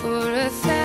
for 1,000.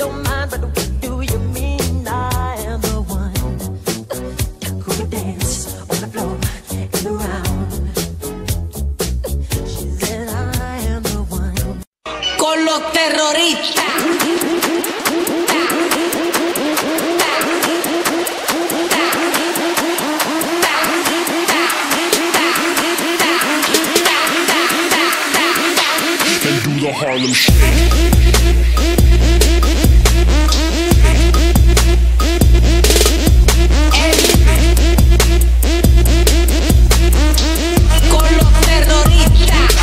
Don't mind. Harlem shake. Con los terroristas.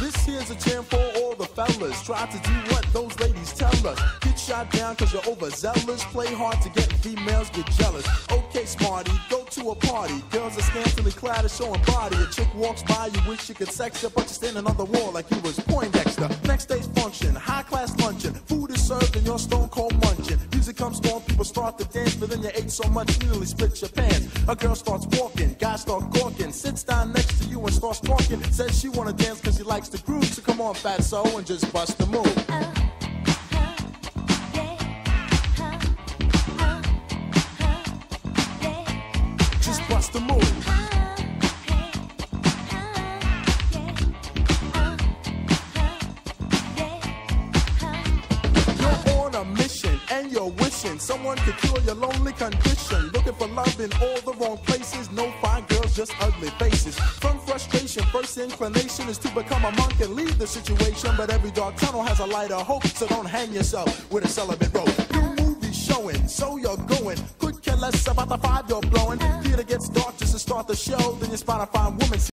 This here's a jam for all the fellas. Try to do what those ladies tell us. Get shot down cause you're overzealous. Play hard to get females, get jealous. Okay, smarty, go to a party. Girls are scantily clad and showing body. A chick walks by, you wish you could sex her, but you're standing on the wall like you was Poindexter. Next day's function, high class luncheon. Food is served and you're stone cold munching. Music comes on, people start to dance, but then you ate so much you nearly split your pants. A girl starts walking, guys start gawking. Sits down next to you and starts talking. Says she wanna dance cause she likes the groove, so come on, fatso, and just bust the move. Just bust the move. You're on a mission, and you're wishing someone could cure your lonely condition. Looking for love in all the wrong places. No fine girls, just ugly faces. From frustration, first inclination is to become a monk and leave the situation. But every dark tunnel has a light of hope, so don't hang yourself with a celibate rope. New movie showing, so you're going. Could care less about the 5 you're blowing. Theater gets dark just to start the show. Then you spot a fine woman.